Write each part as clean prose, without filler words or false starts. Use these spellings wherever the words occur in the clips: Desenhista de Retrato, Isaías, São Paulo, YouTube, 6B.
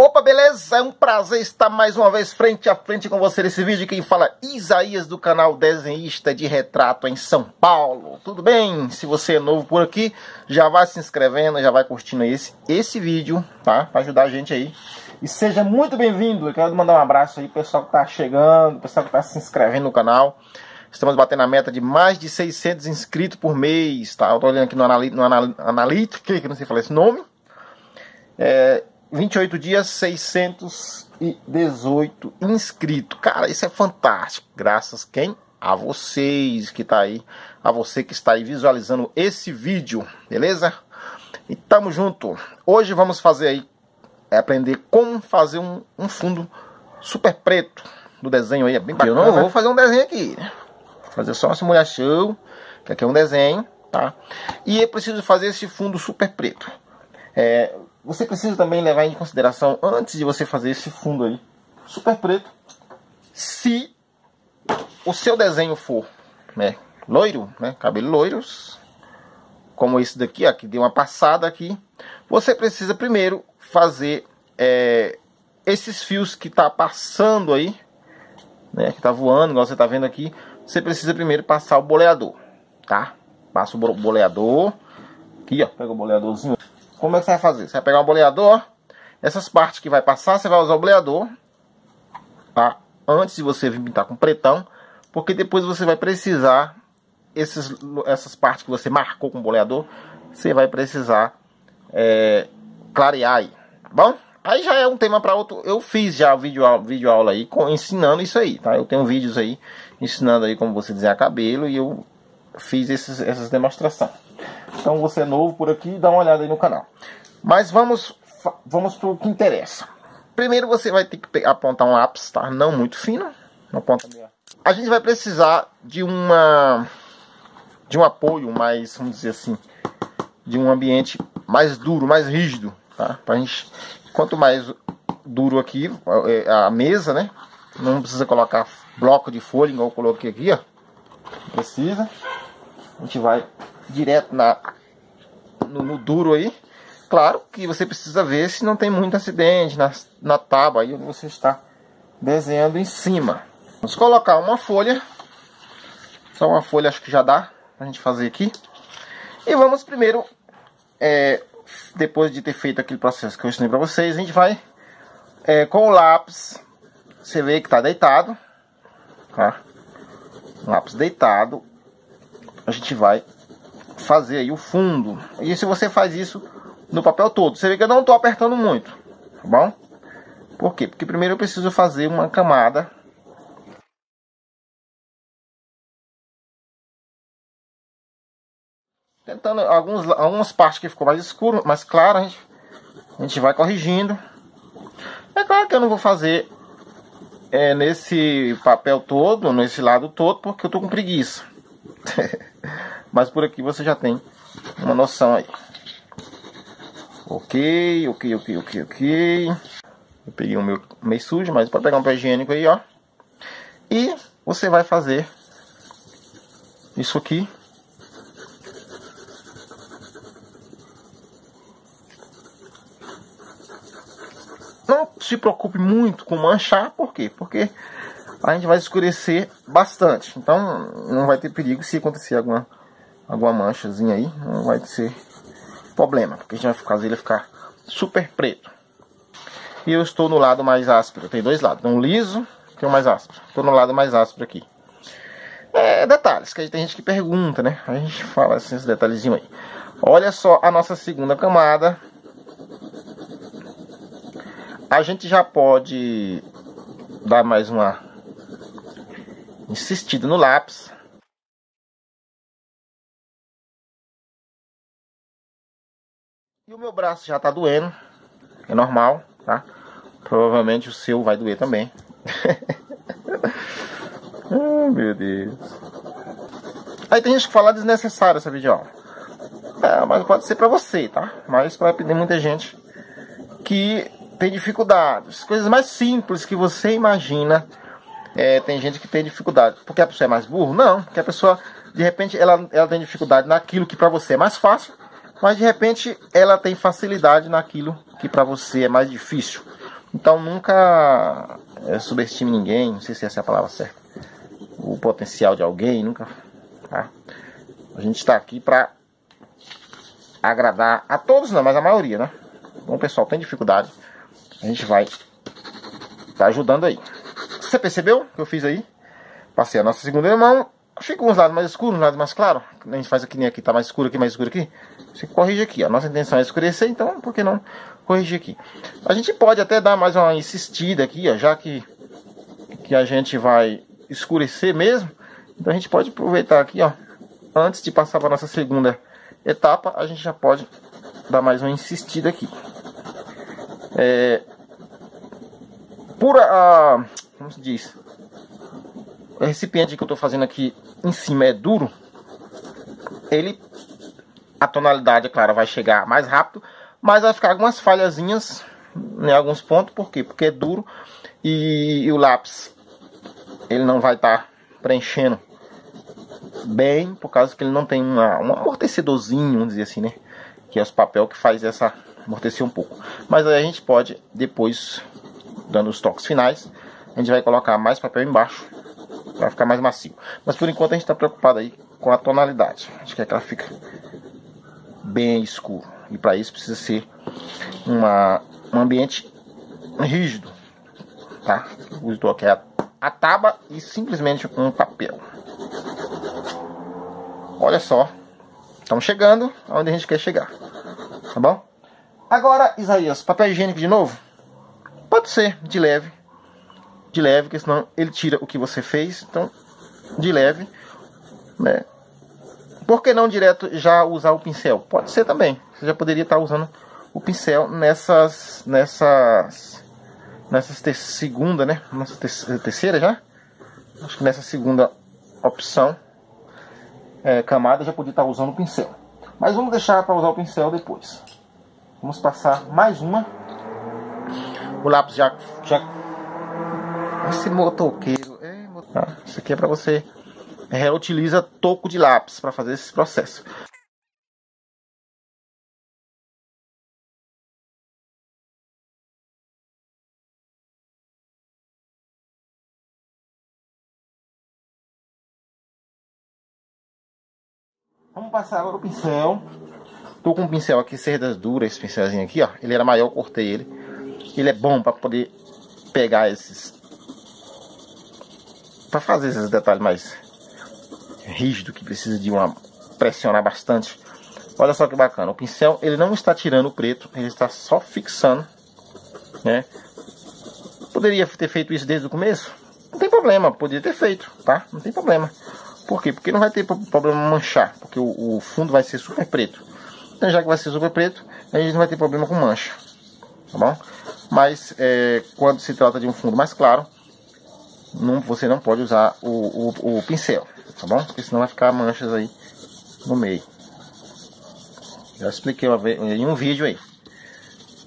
Opa, beleza? É um prazer estar mais uma vez frente a frente com você nesse vídeo. Quem fala é Isaías do canal Desenhista de Retrato em São Paulo. Tudo bem? Se você é novo por aqui, já vai se inscrevendo, já vai curtindo esse vídeo, tá? Para ajudar a gente aí. E seja muito bem-vindo. Eu quero mandar um abraço aí pro pessoal que tá chegando, pessoal que tá se inscrevendo no canal. Estamos batendo a meta de mais de 600 inscritos por mês, tá? Eu tô olhando aqui no analítico, que não sei falar esse nome. 28 dias, 618 inscritos. Cara, isso é fantástico. Graças quem? A vocês que tá aí. A você que está aí visualizando esse vídeo. Beleza? E tamo junto. Hoje vamos fazer aí, aprender como fazer um fundo super preto do desenho aí. É bem bacana. Eu não vou fazer um desenho aqui. Vou fazer só uma simulação. Que aqui é um desenho, tá? E eu preciso fazer esse fundo super preto. Você precisa também levar em consideração, antes de você fazer esse fundo aí, super preto, se o seu desenho for, né, loiro, né, cabelo loiros, como esse daqui, ó, que deu uma passada aqui, você precisa primeiro fazer esses fios que tá passando aí, né, que tá voando, igual você tá vendo aqui, você precisa primeiro passar o boleador, tá? Passa o boleador, aqui ó, pega o boleadorzinho. Como é que você vai fazer? Você vai pegar um boleador, essas partes que vai passar, você vai usar o boleador, tá? Antes de você vir pintar com pretão, porque depois você vai precisar, essas partes que você marcou com o boleador, você vai precisar clarear aí, tá bom? Aí já é um tema para outro, eu fiz já vídeo aula aí, ensinando isso aí, tá? Eu tenho vídeos aí, ensinando aí como você desenhar cabelo, e eu fiz essas demonstrações. Então você é novo por aqui, dá uma olhada aí no canal. Mas vamos para o que interessa. Primeiro você vai ter que apontar um lápis, tá? Não muito fino, uma ponta. A gente vai precisar de um apoio mais, vamos dizer assim, de um ambiente mais duro, mais rígido, tá? Pra gente, quanto mais duro aqui a mesa, né? Não precisa colocar bloco de folha igual eu coloquei aqui, ó. Precisa. A gente vai direto no duro aí. Claro que você precisa ver se não tem muito acidente na tábua aí onde você está desenhando em cima. Vamos colocar uma folha. Só uma folha acho que já dá pra gente fazer aqui. E vamos primeiro, depois de ter feito aquele processo que eu ensinei pra vocês, a gente vai com o lápis. Você vê que tá deitado, tá? Lápis deitado. A gente vai fazer aí o fundo. E se você faz isso no papel todo, você vê que eu não tô apertando muito, tá bom? Por quê? Porque primeiro eu preciso fazer uma camada. Tentando algumas partes que ficou mais escuro, mais claro, a gente vai corrigindo. É claro que eu não vou fazer nesse papel todo, nesse lado todo, porque eu tô com preguiça. Mas por aqui você já tem uma noção aí. Ok. Eu peguei um meio sujo, mas pode pegar um pé higiênico aí, ó. E você vai fazer isso aqui. Não se preocupe muito com manchar, por quê? Porque a gente vai escurecer bastante, então não vai ter perigo se acontecer alguma manchazinha aí, não vai ser problema, porque a gente vai fazer ele ficar super preto. E eu estou no lado mais áspero, tem dois lados, tem um liso e um mais áspero, estou no lado mais áspero aqui. Detalhes, que aí tem gente que pergunta, né, a gente fala assim, esses detalhezinhos aí. Olha só a nossa segunda camada, a gente já pode dar mais uma insistido no lápis. E o meu braço já tá doendo. É normal, tá? Provavelmente o seu vai doer também. Oh, meu Deus. Aí tem gente que fala desnecessário essa videoaula. Mas pode ser pra você, tá? Mas vai ter muita gente que tem dificuldades. Coisas mais simples que você imagina. Tem gente que tem dificuldade. Porque a pessoa é mais burro? Não. Porque a pessoa, de repente, ela tem dificuldade naquilo que para você é mais fácil. Mas, de repente, ela tem facilidade naquilo que para você é mais difícil. Então nunca subestime ninguém, não sei se essa é a palavra certa, o potencial de alguém, nunca. Tá? A gente está aqui para agradar a todos, não, mas a maioria, né? Então o pessoal tem dificuldade, a gente vai tá ajudando aí. Você percebeu o que eu fiz aí? Passei a nossa segunda mão, fica uns lados mais escuros, uns lados mais claros. A gente faz aqui, nem aqui, tá mais escuro aqui. Você corrige aqui, a nossa intenção é escurecer, então por que não corrigir aqui? A gente pode até dar mais uma insistida aqui, ó, já que a gente vai escurecer mesmo. Então a gente pode aproveitar aqui, ó, antes de passar para nossa segunda etapa, a gente já pode dar mais uma insistida aqui. Como se diz? O recipiente que eu estou fazendo aqui em cima é duro. A tonalidade, é claro, vai chegar mais rápido, mas vai ficar algumas falhazinhas em alguns pontos. Por quê? Porque é duro e o lápis ele não vai estar preenchendo bem, por causa que ele não tem um amortecedorzinho, vamos dizer assim, né? Que é os papel que faz essa amortecer um pouco. Mas aí a gente pode depois, dando os toques finais, a gente vai colocar mais papel embaixo. Vai ficar mais macio. Mas por enquanto a gente está preocupado aí com a tonalidade. A gente quer que ela fique bem escuro. E para isso precisa ser um ambiente rígido. Tá? Eu uso aqui a tábua e simplesmente um papel. Olha só. Estamos chegando aonde a gente quer chegar. Tá bom? Agora, Isaías, papel higiênico de novo? Pode ser, de leve. De leve, porque senão ele tira o que você fez. Então, de leve, né? Por que não direto já usar o pincel? Pode ser também. Você já poderia estar usando o pincel segunda, né? Nessa terceira já. Acho que nessa segunda opção, camada, já podia estar usando o pincel. Mas vamos deixar para usar o pincel depois. Vamos passar mais uma. O lápis já... Esse motoqueiro, isso aqui é para você reutiliza toco de lápis para fazer esse processo. Vamos passar agora o pincel. Tô com um pincel aqui, cerdas duras, esse pincelzinho aqui, ó. Ele era maior, eu cortei ele. Ele é bom para poder pegar esses, para fazer esses detalhes mais rígido, que precisa de pressionar bastante. Olha só que bacana. O pincel, ele não está tirando o preto, ele está só fixando, né? Poderia ter feito isso desde o começo? Não tem problema, poderia ter feito, tá? Não tem problema. Por quê? Porque não vai ter problema manchar, porque o fundo vai ser super preto. Então, já que vai ser super preto, a gente não vai ter problema com mancha, tá bom? Mas quando se trata de um fundo mais claro, você não pode usar o pincel, tá bom? Porque senão vai ficar manchas aí no meio. Já expliquei em um vídeo aí.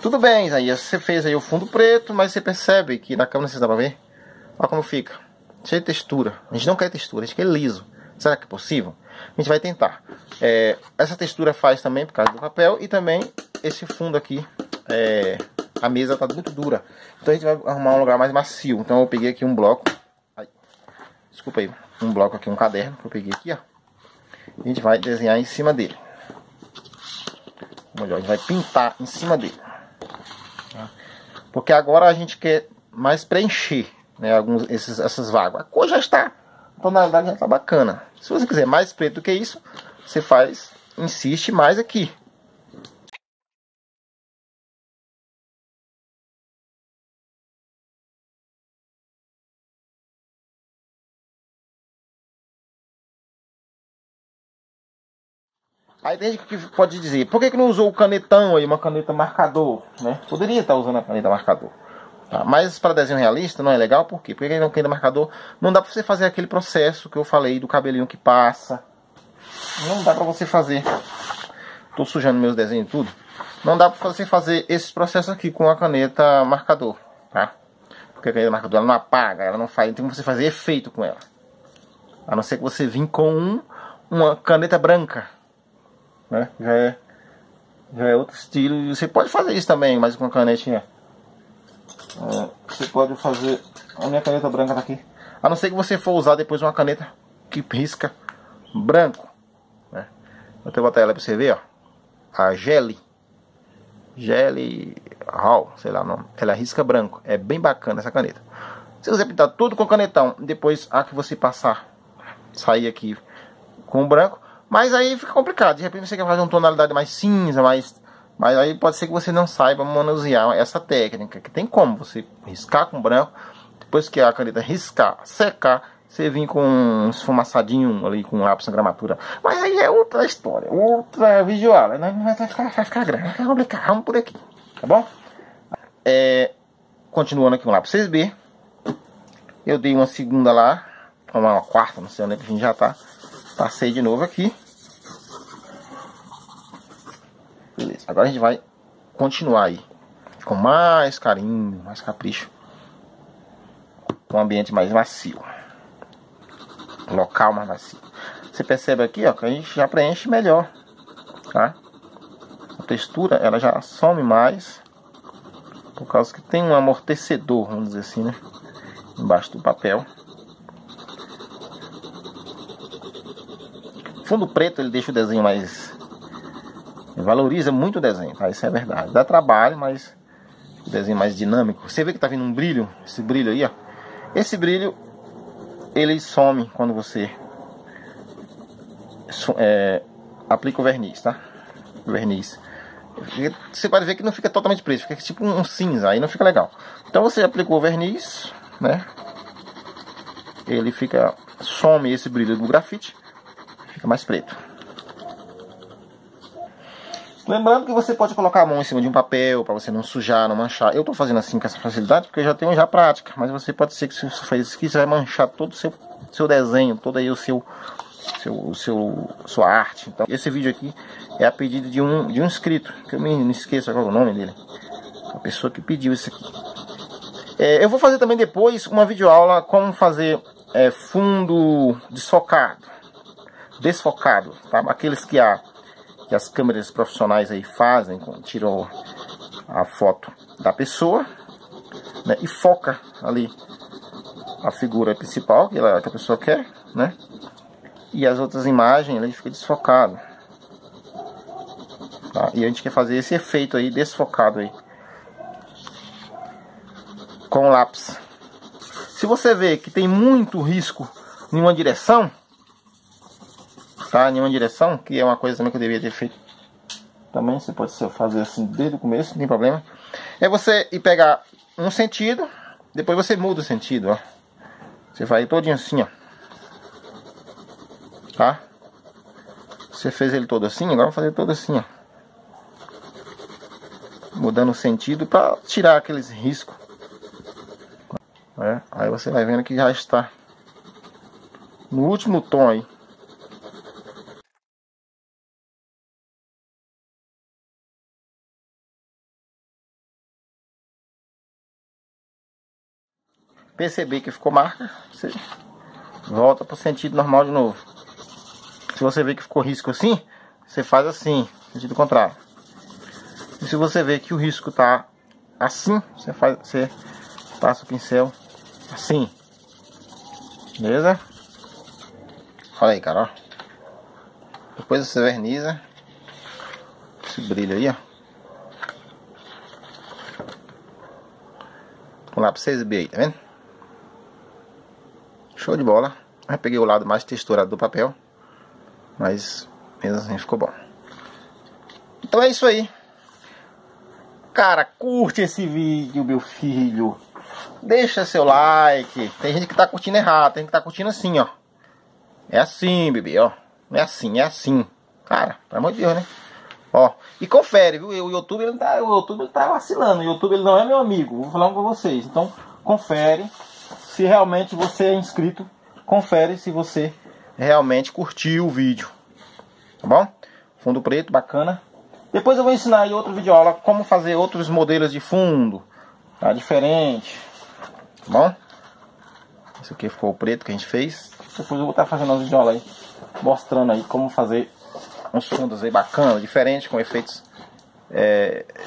Tudo bem, Isaías, você fez aí o fundo preto, mas você percebe que na câmera você dá pra ver? Olha como fica. Cheio de textura. A gente não quer textura, a gente quer liso. Será que é possível? A gente vai tentar. Essa textura faz também por causa do papel, e também esse fundo aqui a mesa tá muito dura, então a gente vai arrumar um lugar mais macio. Então eu peguei aqui um bloco, um caderno que eu peguei aqui, ó. A gente vai desenhar em cima dele, ou melhor, a gente vai pintar em cima dele, tá? Porque agora a gente quer mais preencher, né, essas vagas. A cor já está, a tonalidade já tá bacana. Se você quiser mais preto do que isso, você faz, insiste mais aqui. Aí tem gente que pode dizer, por que não usou o canetão aí, uma caneta marcador, né? Poderia estar usando a caneta marcador, tá? Mas para desenho realista não é legal, por quê? Porque não caneta marcador, não dá para você fazer aquele processo que eu falei do cabelinho que passa. Não dá para você fazer. Tô sujando meus desenhos e tudo. Não dá para você fazer esse processo aqui com a caneta marcador, tá? Porque a caneta marcador ela não apaga, ela não faz, então você fazer efeito com ela. A não ser que você vim com uma caneta branca, né? Já é outro estilo. Você pode fazer isso também, mas com a canetinha Você pode fazer... A minha caneta branca tá aqui. A não ser que você for usar depois uma caneta que risca branco, né? Eu vou botar ela pra você ver, ó. A Gelly Hal, sei lá o nome. Ela risca branco. É bem bacana essa caneta. Se você pintar tudo com canetão, depois a que você passar, sair aqui com o branco, mas aí fica complicado. De repente você quer fazer uma tonalidade mais cinza, mas aí pode ser que você não saiba manusear essa técnica, que tem como você riscar com branco, depois que a caneta riscar, secar, você vir com um esfumaçadinho ali, com um lápis na gramatura. Mas aí é outra história, outra videoaula, né? Vai ficar grande, vai ficar complicado. Vamos por aqui, tá bom? Continuando aqui com o lápis 6B, eu dei uma segunda lá, uma quarta, não sei onde é que a gente já tá. Passei de novo aqui. Beleza, agora a gente vai continuar aí com mais carinho, mais capricho, com um ambiente mais macio, local mais macio. Você percebe aqui, ó, que a gente já preenche melhor, tá? A textura, ela já some mais, por causa que tem um amortecedor, vamos dizer assim, né, embaixo do papel. Fundo preto, ele deixa o desenho mais... valoriza muito o desenho, tá? Isso é verdade. Dá trabalho, mas o desenho mais dinâmico. Você vê que tá vindo um brilho, esse brilho aí, ó. Esse brilho, ele some quando você aplica o verniz, tá? O verniz. Você pode ver que não fica totalmente preto, fica tipo um cinza, aí não fica legal. Então você aplicou o verniz, né? Ele fica... some esse brilho do grafite. Fica mais preto. Lembrando que você pode colocar a mão em cima de um papel para você não sujar, não manchar. Eu tô fazendo assim com essa facilidade porque eu já tenho já prática, mas você pode ser que se você faz isso, você vai manchar todo o seu desenho, toda aí o sua arte. Então, esse vídeo aqui é a pedido de um inscrito, que eu não esqueço agora o nome dele. A pessoa que pediu isso aqui. Eu vou fazer também depois uma videoaula como fazer fundo desfocado, tá? Aqueles que as câmeras profissionais aí fazem, tiram a foto da pessoa, né, e foca ali a figura principal que a pessoa quer, né, e as outras imagens ele fica desfocado, tá? E a gente quer fazer esse efeito aí desfocado aí com lápis. Se você vê que tem muito risco em uma direção, tá, em uma direção, que é uma coisa também que eu deveria ter feito também, você pode fazer assim desde o começo, não tem problema. É você ir pegar um sentido, depois você muda o sentido, ó. Você vai todinho assim, ó, tá? Você fez ele todo assim, agora vou fazer todo assim, ó, mudando o sentido para tirar aqueles riscos, é. Aí você vai vendo que já está no último tom aí. Perceber que ficou marca, você volta para o sentido normal de novo. Se você vê que ficou risco assim, você faz assim, sentido contrário. E se você vê que o risco tá assim, você passa o pincel assim. Beleza? Olha aí, cara, ó. Depois você verniza esse brilho aí, ó. Vamos lá para 6B aí, tá vendo? Show de bola. Eu peguei o lado mais texturado do papel, mas mesmo assim ficou bom. Então é isso aí. Cara, curte esse vídeo, meu filho. Deixa seu like. Tem gente que tá curtindo errado, tem gente que tá curtindo assim, ó. É assim, bebê, ó. Não é assim, é assim. Cara, pelo amor de Deus, né? Ó, e confere, viu? O YouTube ele tá vacilando. O YouTube ele não é meu amigo. Vou falar com vocês. Então, confere se realmente você é inscrito. Confere se você realmente curtiu o vídeo. Tá bom? Fundo preto, bacana. Depois eu vou ensinar aí outra videoaula como fazer outros modelos de fundo, tá? Diferente. Tá bom? Esse aqui ficou o preto que a gente fez. Depois eu vou estar fazendo uma videoaula aí, mostrando aí como fazer uns fundos aí bacanas, diferentes, com efeitos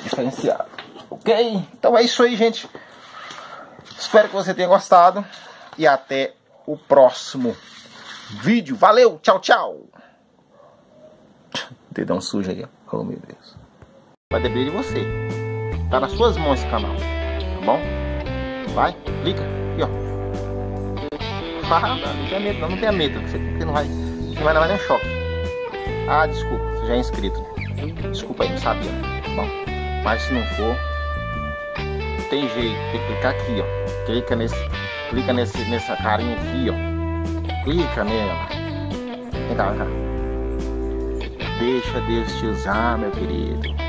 diferenciados. Ok? Então é isso aí, gente. Espero que você tenha gostado e até o próximo vídeo. Valeu, tchau, tchau. Dedão sujo aí, ó. Oh, meu Deus. Vai depender de você. Tá nas suas mãos esse canal, tá bom? Vai, clica aqui, ó. Ah, não tenha medo, não tenha medo. Você não vai, você vai levar nem um choque. Ah, desculpa, você já é inscrito. Desculpa aí, não sabia. Bom, mas se não for, tem jeito, tem que clicar aqui, ó. Clica nessa carinha aqui, ó. Clica nela. Vem cá, vem cá. Deixa Deus te usar, meu querido.